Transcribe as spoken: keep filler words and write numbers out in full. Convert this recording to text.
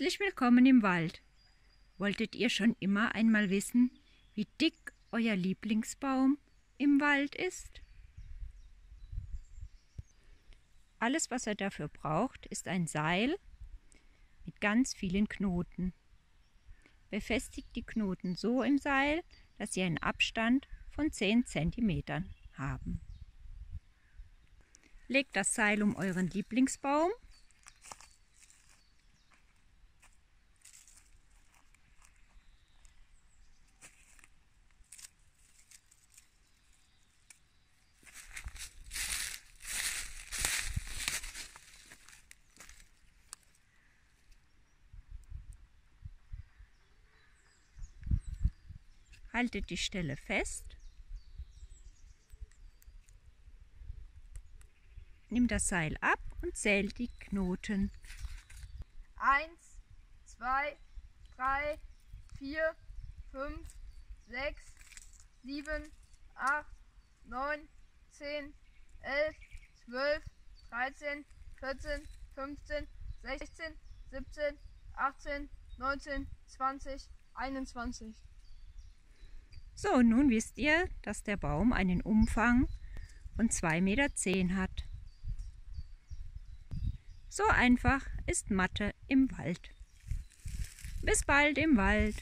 Herzlich willkommen im Wald. Wolltet ihr schon immer einmal wissen, wie dick euer Lieblingsbaum im Wald ist? Alles, was er dafür braucht, ist ein Seil mit ganz vielen Knoten. Befestigt die Knoten so im Seil, dass sie einen Abstand von zehn Zentimeter haben. Legt das Seil um euren Lieblingsbaum. Haltet die Stelle fest, nimmt das Seil ab und zählt die Knoten. eins, zwei, drei, vier, fünf, sechs, sieben, acht, neun, zehn, elf, zwölf, dreizehn, vierzehn, fünfzehn, sechzehn, siebzehn, achtzehn, neunzehn, zwanzig, einundzwanzig. So, nun wisst ihr, dass der Baum einen Umfang von zwei Komma zehn Meter hat. So einfach ist Mathe im Wald. Bis bald im Wald!